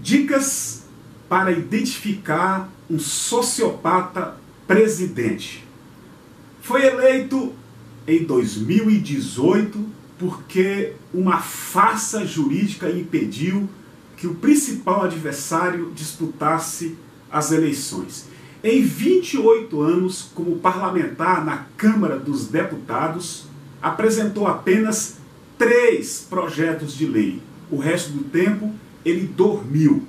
Dicas para identificar um sociopata presidente. Foi eleito em 2018 porque uma farsa jurídica impediu que o principal adversário disputasse as eleições. Em 28 anos, como parlamentar na Câmara dos Deputados, apresentou apenas 3 projetos de lei. O resto do tempo, ele dormiu.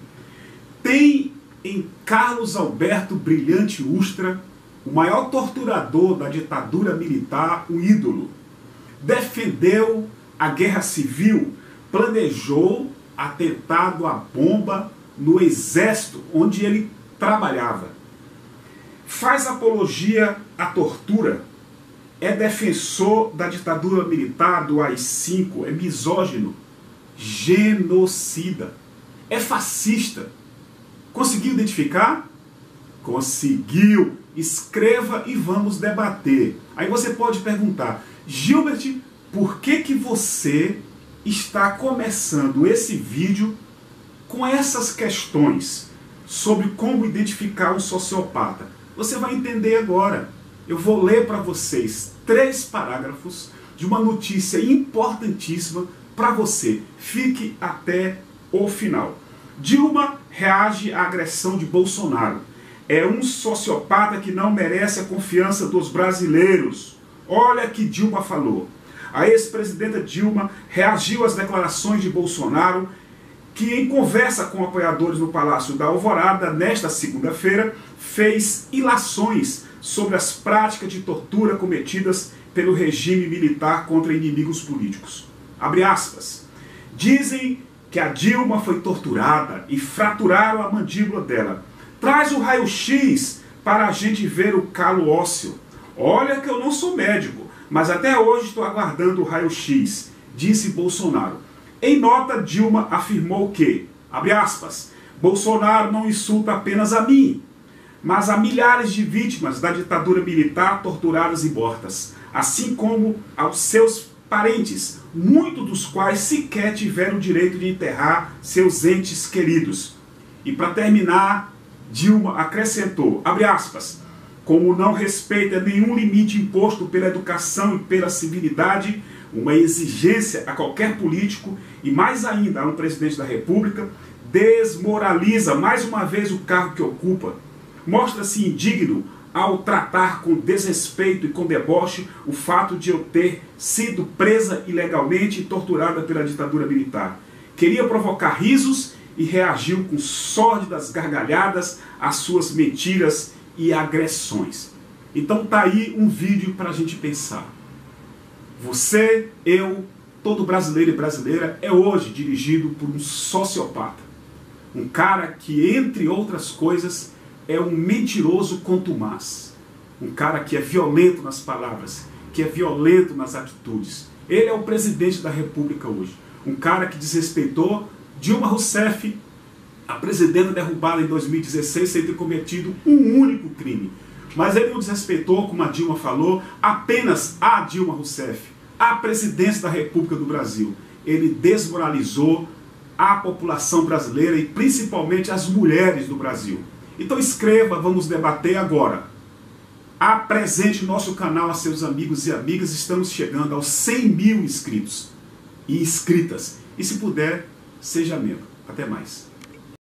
Tem em Carlos Alberto Brilhante Ustra, o maior torturador da ditadura militar, um ídolo. Defendeu a guerra civil, planejou atentado à bomba no exército onde ele trabalhava. Faz apologia à tortura, é defensor da ditadura militar, do AI-5, é misógino, genocida, é fascista. Conseguiu identificar? Conseguiu! Escreva e vamos debater. Aí você pode perguntar, Gilbert, por que você está começando esse vídeo com essas questões sobre como identificar um sociopata? Você vai entender agora. Eu vou ler para vocês 3 parágrafos de uma notícia importantíssima para você. Fique até o final. Dilma reage à agressão de Bolsonaro. É um sociopata que não merece a confiança dos brasileiros. Olha que Dilma falou. A ex-presidenta Dilma reagiu às declarações de Bolsonaro, que em conversa com apoiadores no Palácio da Alvorada, nesta segunda-feira, fez ilações sobre as práticas de tortura cometidas pelo regime militar contra inimigos políticos. Abre aspas. Dizem que a Dilma foi torturada e fraturaram a mandíbula dela. Traz o raio-x para a gente ver o calo ósseo. Olha que eu não sou médico, mas até hoje estou aguardando o raio-x, disse Bolsonaro. Em nota, Dilma afirmou que, abre aspas, Bolsonaro não insulta apenas a mim, mas a milhares de vítimas da ditadura militar torturadas e mortas, assim como aos seus parentes, muitos dos quais sequer tiveram o direito de enterrar seus entes queridos. E para terminar, Dilma acrescentou, abre aspas, como não respeita nenhum limite imposto pela educação e pela civilidade, uma exigência a qualquer político e mais ainda a um presidente da República, desmoraliza mais uma vez o cargo que ocupa, mostra-se indigno ao tratar com desrespeito e com deboche o fato de eu ter sido presa ilegalmente e torturada pela ditadura militar. Queria provocar risos e reagiu com sórdidas gargalhadas às suas mentiras e agressões. Então tá aí um vídeo para a gente pensar. Você, eu, todo brasileiro e brasileira é hoje dirigido por um sociopata. Um cara que, entre outras coisas, é um mentiroso contumaz. Um cara que é violento nas palavras, que é violento nas atitudes. Ele é o presidente da República hoje. Um cara que desrespeitou Dilma Rousseff, a presidenta derrubada em 2016, sem ter cometido um único crime. Mas ele não desrespeitou, como a Dilma falou, apenas a Dilma Rousseff, a presidência da República do Brasil. Ele desmoralizou a população brasileira e principalmente as mulheres do Brasil. Então escreva, vamos debater agora. Apresente nosso canal a seus amigos e amigas, estamos chegando aos 100 mil inscritos e inscritas. E se puder, seja membro. Até mais.